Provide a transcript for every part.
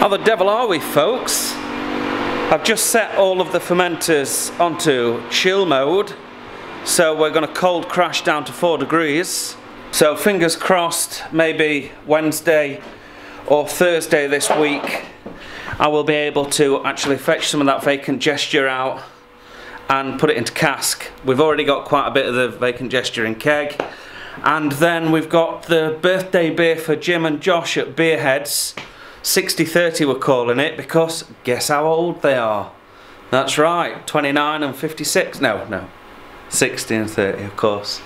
How the devil are we, folks? I've just set all of the fermenters onto chill mode, so we're going to cold crash down to 4 degrees. So fingers crossed, maybe Wednesday or Thursday this week I will be able to actually fetch some of that vacant gesture out and put it into cask. We've already got quite a bit of the vacant gesture in keg, and then we've got the birthday beer for Jim and Josh at Beerheads. 60-30 we're calling it, because guess how old they are. That's right, 29 and 56, no, 60 and 30 of course.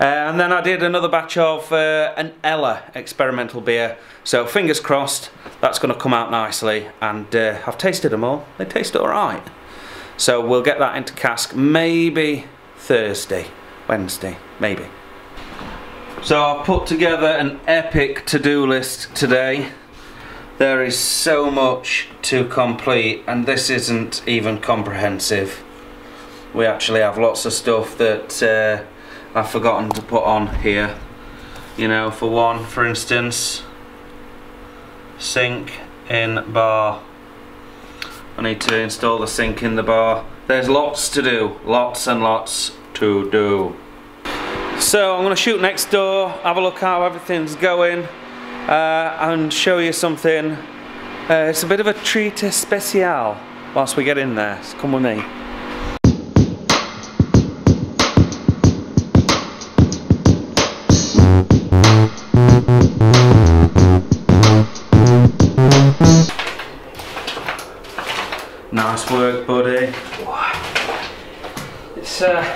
And then I did another batch of an Ella experimental beer, so fingers crossed that's going to come out nicely. And I've tasted them all, they taste alright. So we'll get that into cask maybe Thursday, Wednesday, maybe. So I've put together an epic to-do list today. There is so much to complete, and this isn't even comprehensive. We actually have lots of stuff that I've forgotten to put on here. You know, for one, for instance, sink in bar. I need to install the sink in the bar. There's lots to do, lots and lots to do. So I'm going to shoot next door, have a look how everything's going, and show you something. It's a bit of a treat special whilst we get in there, so come with me. Nice work, buddy. Wow. It's goes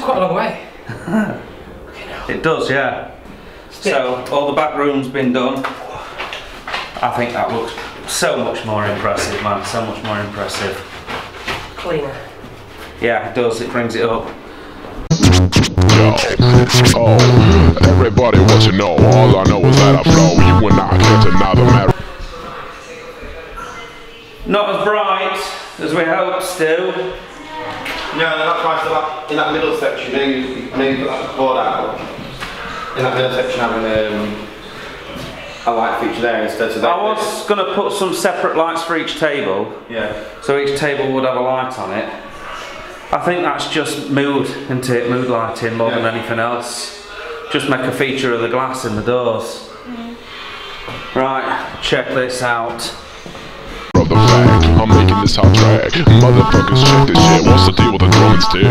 quite a long way. It does, yeah. So all the back room's been done. I think that looks so much more impressive, man. So much more impressive. Cleaner. Yeah, it does. It brings it up. Yo, oh, everybody wants to know. All I know is that I flow. You and I get another marriage. Not as bright as we hoped, still. No, they're not quite in that middle section. You put that board out. In that middle section, having a light feature there instead of that. I was going to put some separate lights for each table. Yeah. So each table would have a light on it. I think that's just mood, isn't it? Mood lighting more than anything else. Just make a feature of the glass in the doors. Mm-hmm. Right, check this out. Brother Flag, I'm making this hot track. Motherfuckers, check this shit. What's the deal with a drum and stick?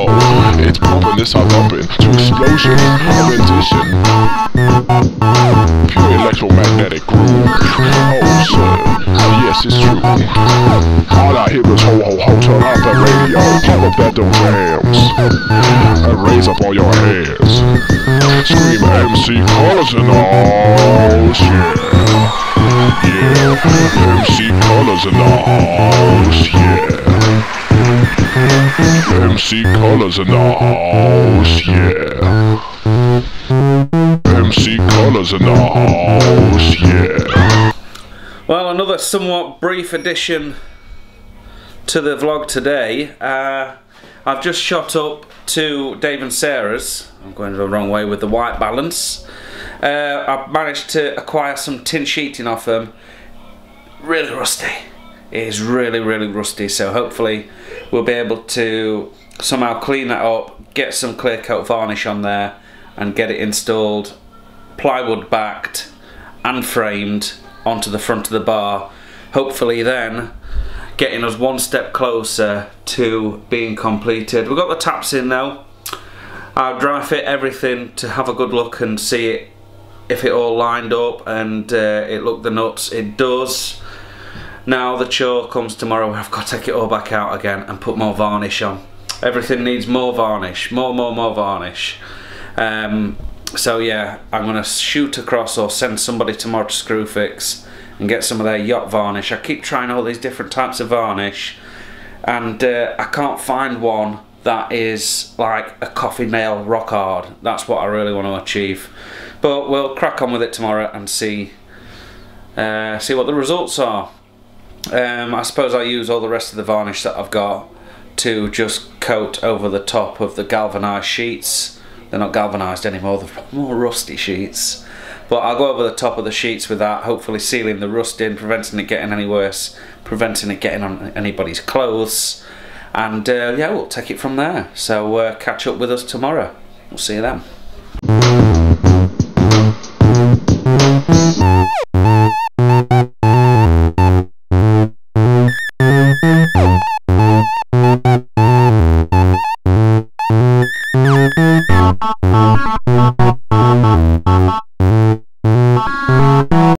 Oh, it's pumping this hot pumping to explosion, a rendition, pure electromagnetic groove. Oh shit, yes it's true. All I hear is ho ho ho. Turn off the radio, pop up that dumb jams, and raise up all your hands. Scream MC Cullahs and all shit. Yeah, MC Cullahs and all shit. MC Cullahs and all shit. MC Cullahs and all shit. Well, another somewhat brief addition to the vlog today. I've just shot up to Dave and Sarah's. I'm going the wrong way with the white balance. I've managed to acquire some tin sheeting off them. Really rusty. It is really, really rusty. So hopefully we'll be able to somehow clean that up, get some clear coat varnish on there, and get it installed, plywood backed and framed onto the front of the bar. Hopefully then getting us one step closer to being completed. We've got the taps in now. I'll dry fit everything to have a good look and see it, if it all lined up, and it looked the nuts. It does. Now the chore comes tomorrow where I've got to take it all back out again and put more varnish on. Everything needs more varnish, more varnish. So yeah, I'm gonna shoot across or send somebody tomorrow to Screwfix and get some of their yacht varnish. I keep trying all these different types of varnish, and I can't find one that is like a coffee nail rock hard. That's what I really want to achieve. But we'll crack on with it tomorrow and see see what the results are. I suppose I use all the rest of the varnish that I've got to just coat over the top of the galvanised sheets They're not galvanised anymore, they're more rusty sheets. But I'll go over the top of the sheets with that, hopefully sealing the rust in, preventing it getting any worse, preventing it getting on anybody's clothes. And yeah, we'll take it from there. So catch up with us tomorrow. We'll see you then.